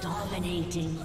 Dominating.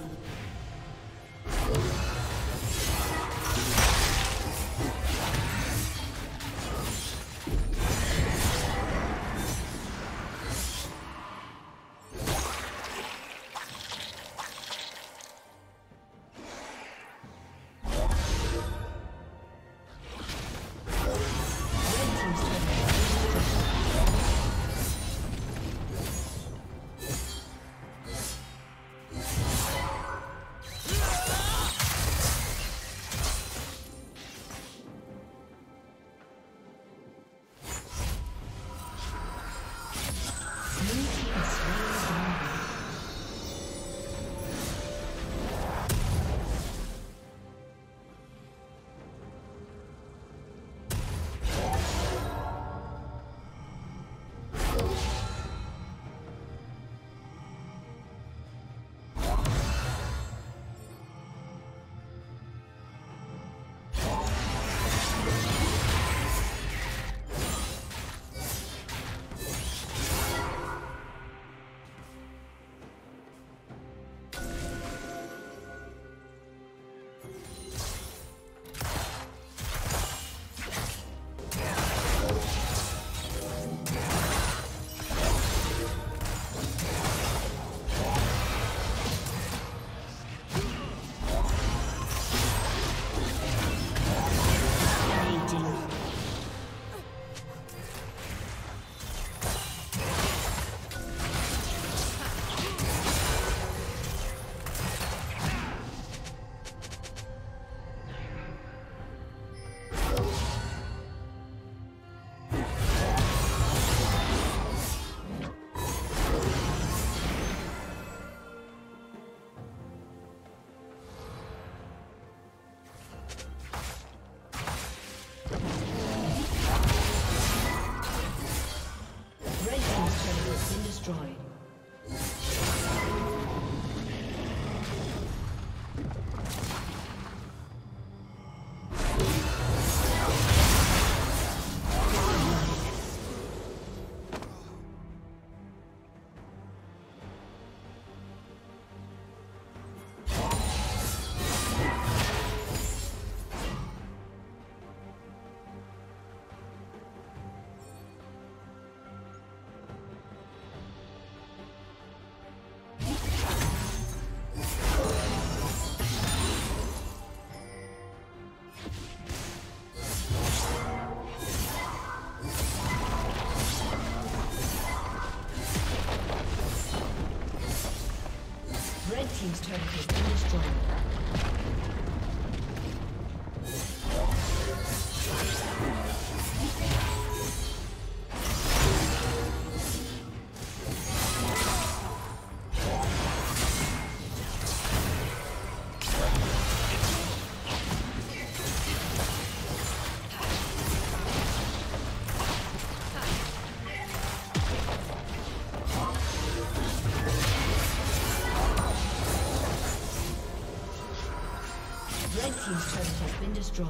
Red team's turret has been destroyed.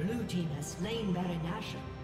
Blue team has slain Baron Nashor.